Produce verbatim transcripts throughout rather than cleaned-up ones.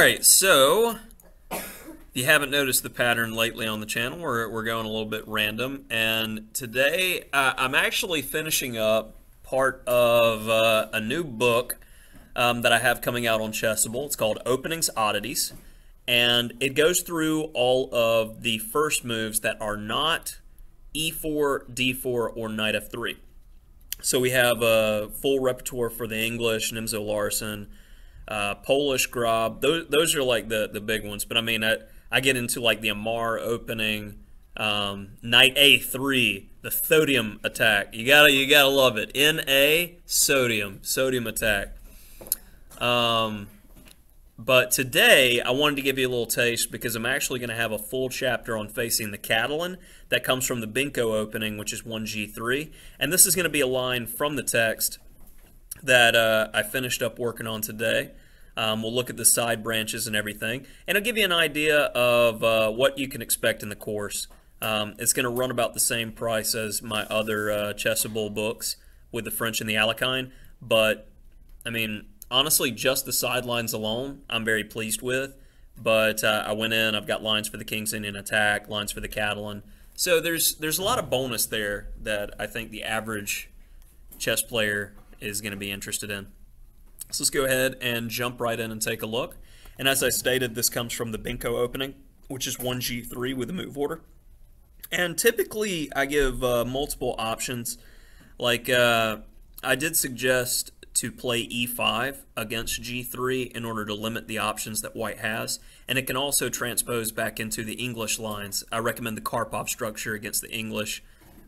Alright, so if you haven't noticed the pattern lately on the channel, we're, we're going a little bit random, and today uh, I'm actually finishing up part of uh, a new book um, that I have coming out on Chessable. It's called Opening Oddities, and it goes through all of the first moves that are not e four, d four, or knight f three. So we have a full repertoire for the English, Nimzo-Larsen, uh, Polish grob. Those, those are like the, the big ones. But I mean, I, I get into like the Amar opening, um, knight a three, the sodium attack. You gotta, you gotta love it. N A, sodium, sodium attack. Um, but today, I wanted to give you a little taste because I'm actually going to have a full chapter on facing the Catalan that comes from the Binko opening, which is one G three. And this is going to be a line from the text that uh, I finished up working on today. Um, we'll look at the side branches and everything. And it'll give you an idea of uh, what you can expect in the course. Um, it's going to run about the same price as my other uh, Chessable books with the French and the Alakine. But, I mean, honestly, just the sidelines alone, I'm very pleased with. But uh, I went in, I've got lines for the King's Indian Attack, lines for the Catalan. So there's there's a lot of bonus there that I think the average chess player is going to be interested in. So let's go ahead and jump right in and take a look. And as I stated, this comes from the Binko opening, which is one G three with a move order. And typically, I give uh, multiple options. Like, uh, I did suggest to play e five against g three in order to limit the options that white has, and it can also transpose back into the English lines. I recommend the Karpov structure against the English,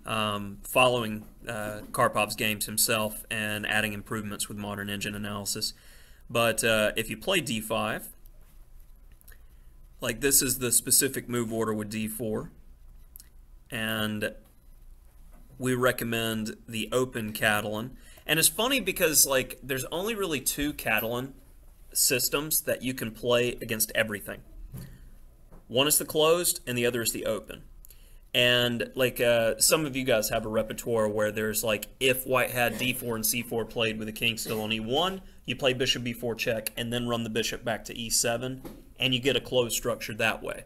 um, following uh, Karpov's games himself and adding improvements with modern engine analysis. But uh, if you play d five, like this is the specific move order with d four, and we recommend the open Catalan. And it's funny because, like, there's only really two Catalan systems that you can play against everything. One is the closed, and the other is the open. And, like, uh, some of you guys have a repertoire where there's, like, if white had d four and c four played with the king still on e one, you play bishop b four check and then run the bishop back to e seven, and you get a closed structure that way.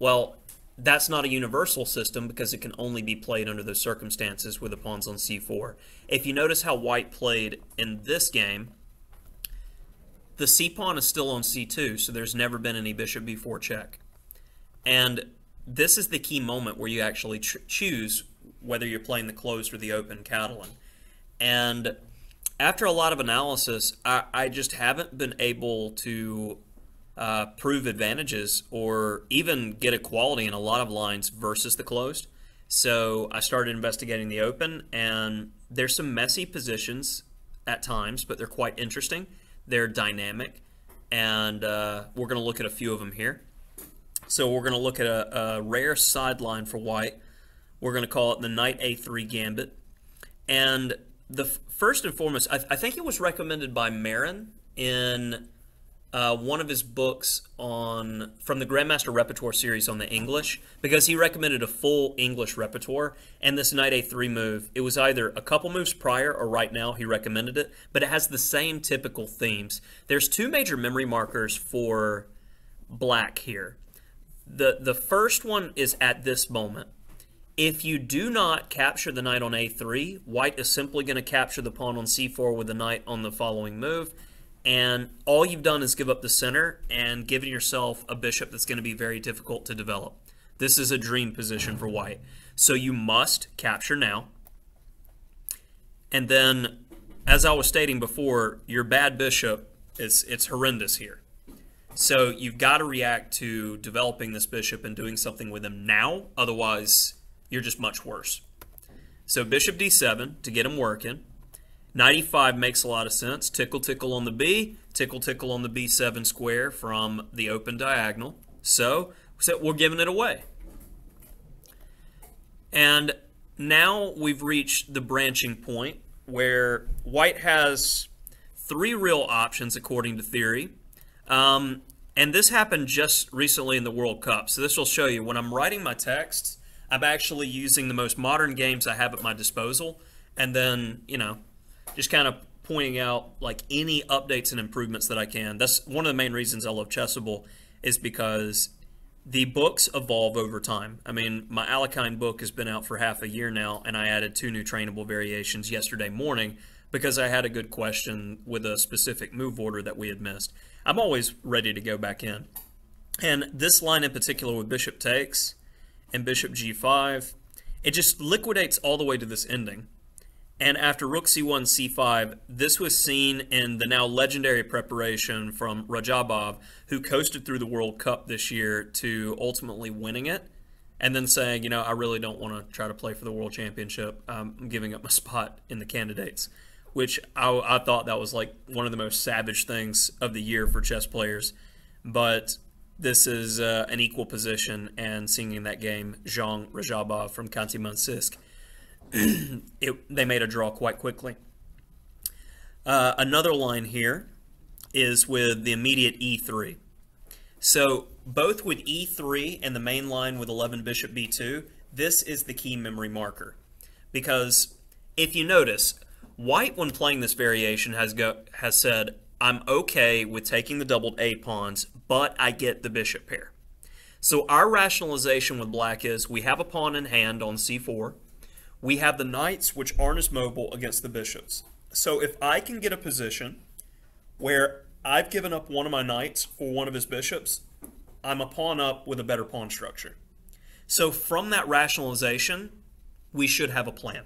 Well, that's not a universal system because it can only be played under those circumstances with the pawns on c four. If you notice how white played in this game, the c pawn is still on c two, so there's never been any bishop b four check. And this is the key moment where you actually ch choose whether you're playing the closed or the open Catalan. And after a lot of analysis, I, I just haven't been able to Uh, prove advantages or even get equality in a lot of lines versus the closed. So I started investigating the open, and there's some messy positions at times, but they're quite interesting. They're dynamic, and uh, we're going to look at a few of them here. So we're going to look at a, a rare sideline for white. We're going to call it the knight a three gambit. And the first and foremost, I, th I think it was recommended by Marin in Uh, one of his books on from the Grandmaster Repertoire series on the English, because he recommended a full English repertoire, and this knight a three move, it was either a couple moves prior or right now he recommended it, but it has the same typical themes. There's two major memory markers for black here. The, the first one is at this moment. If you do not capture the knight on a three, white is simply going to capture the pawn on c four with the knight on the following move, and all you've done is give up the center and given yourself a bishop that's going to be very difficult to develop. This is a dream position for white. So you must capture now. And then, as I was stating before, your bad bishop, is, it's horrendous here. So you've got to react to developing this bishop and doing something with him now. Otherwise, you're just much worse. So bishop d seven to get him working. Knight e five makes a lot of sense. Tickle, tickle on the b, tickle, tickle on the b seven square from the open diagonal. So, so we're giving it away. And now we've reached the branching point where white has three real options according to theory. Um, and this happened just recently in the World Cup. So this will show you. When I'm writing my texts, I'm actually using the most modern games I have at my disposal. And then, you know, just kind of pointing out like any updates and improvements that I can. That's one of the main reasons I love Chessable, is because the books evolve over time. I mean, my Alakine book has been out for half a year now, and I added two new trainable variations yesterday morning because I had a good question with a specific move order that we had missed. I'm always ready to go back in. And this line in particular with bishop takes and bishop g five, it just liquidates all the way to this ending. And after rook c one, c five, this was seen in the now legendary preparation from Radjabov, who coasted through the World Cup this year to ultimately winning it, and then saying, you know, I really don't want to try to play for the World Championship. I'm giving up my spot in the candidates, which I, I thought that was like one of the most savage things of the year for chess players. But this is uh, an equal position, and singing that game, Zhang Radjabov from Kanti-Mansisk, it, they made a draw quite quickly. Uh, another line here is with the immediate e three. So both with e three and the main line with eleven bishop b two, this is the key memory marker. Because if you notice, White, when playing this variation, has, go, has said, I'm okay with taking the doubled A pawns, but I get the bishop pair. So our rationalization with Black is we have a pawn in hand on c four. We have the knights, which aren't as mobile against the bishops. So if I can get a position where I've given up one of my knights for one of his bishops, I'm a pawn up with a better pawn structure. So from that rationalization, we should have a plan.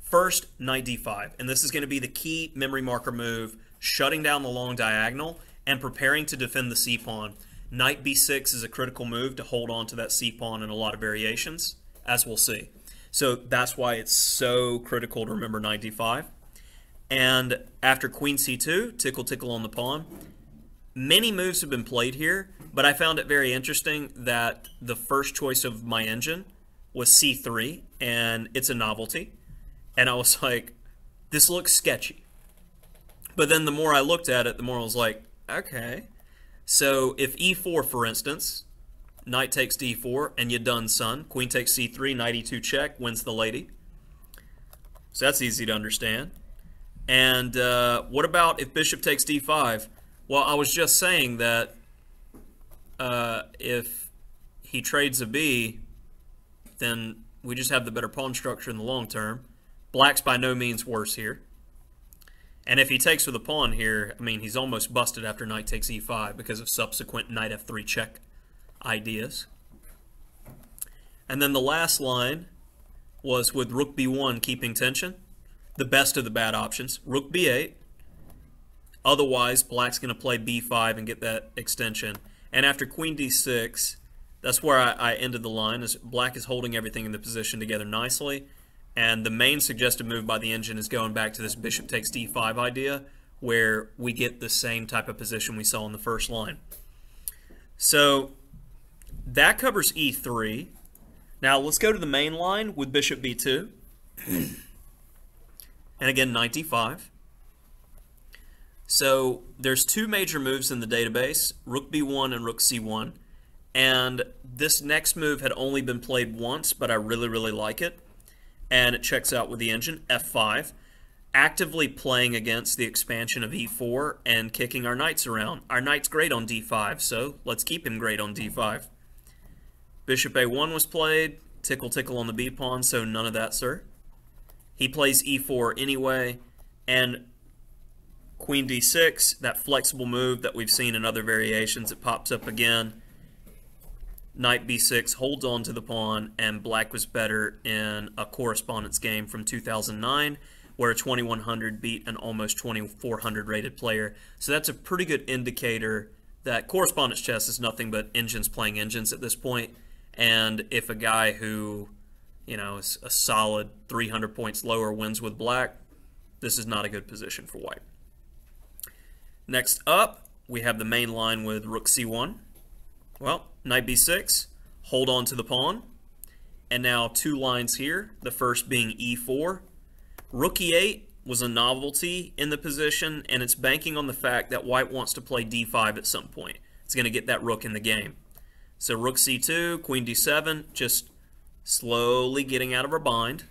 First, knight d five, and this is going to be the key memory marker move, shutting down the long diagonal and preparing to defend the c-pawn. Knight b six is a critical move to hold on to that c-pawn in a lot of variations, as we'll see. So that's why it's so critical to remember knight d five. And after queen c two, tickle tickle on the pawn. Many moves have been played here, but I found it very interesting that the first choice of my engine was c three, and it's a novelty. And I was like, this looks sketchy. But then the more I looked at it, the more I was like, okay. So if e four, for instance, knight takes d four, and you're done, son. Queen takes c three, knight e two check, wins the lady. So that's easy to understand. And uh, what about if bishop takes d five? Well, I was just saying that uh, if he trades a b, then we just have the better pawn structure in the long term. Black's by no means worse here. And if he takes with a pawn here, I mean, he's almost busted after knight takes e five because of subsequent knight f three check ideas. And then the last line was with rook b one, keeping tension. The best of the bad options. Rook b eight. Otherwise, Black's going to play b five and get that extension. And after queen d six, that's where I, I ended the line. Is Black is holding everything in the position together nicely. And the main suggested move by the engine is going back to this bishop takes d five idea, where we get the same type of position we saw in the first line. So that covers e three. Now let's go to the main line with bishop b two. And again, knight d five. So there's two major moves in the database, rook b one and rook c one. And this next move had only been played once, but I really, really like it. And it checks out with the engine, f five. Actively playing against the expansion of e four and kicking our knights around. Our knight's great on d five, so let's keep him great on d five. Bishop a one was played, tickle tickle on the b pawn, so none of that, sir. He plays e four anyway, and queen d six, that flexible move that we've seen in other variations, it pops up again. Knight b six holds on to the pawn, and Black was better in a correspondence game from two thousand nine, where a twenty-one hundred beat an almost twenty-four hundred rated player. So that's a pretty good indicator that correspondence chess is nothing but engines playing engines at this point. And if a guy who, you know, is a solid three hundred points lower wins with Black, this is not a good position for White. Next up, we have the main line with rook c one. Well, knight b six, hold on to the pawn. And now two lines here, the first being e four. Rook e eight was a novelty in the position, and it's banking on the fact that White wants to play d five at some point. It's going to get that rook in the game. So rook c two, queen d seven, just slowly getting out of our bind.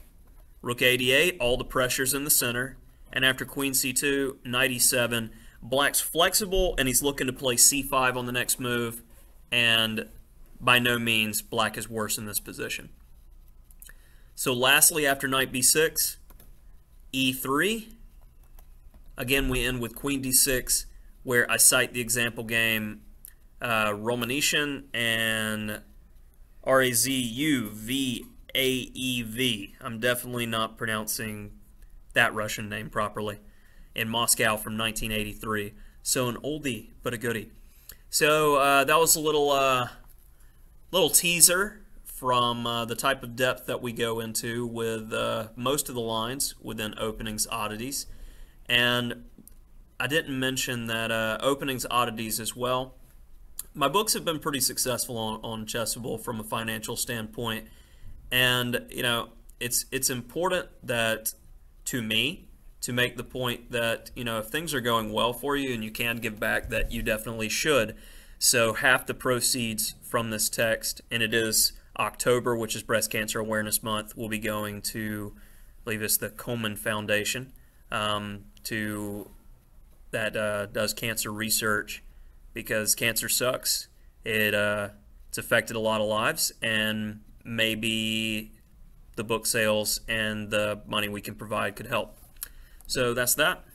Rook a d eight, all the pressure's in the center. and after queen c two, knight e seven. Black's flexible, and he's looking to play c five on the next move, and by no means black is worse in this position. So lastly, after knight b six, e three. Again, we end with queen d six, where I cite the example game uh, Romanishin and Razuvaev. I'm definitely not pronouncing that Russian name properly. In Moscow from nineteen eighty-three. So an oldie, but a goodie. So uh, that was a little, uh, little teaser from uh, the type of depth that we go into with uh, most of the lines within Openings Oddities. And I didn't mention that uh, Openings Oddities as well. My books have been pretty successful on, on Chessable from a financial standpoint. And, you know, it's, it's important that, to me, to make the point that, you know, if things are going well for you and you can give back, that you definitely should. So half the proceeds from this text, and it is October, which is Breast Cancer Awareness Month, will be going to, I believe it's the Komen Foundation, um, to that uh, does cancer research, because cancer sucks. It uh, it's affected a lot of lives, and maybe the book sales and the money we can provide could help. So that's that.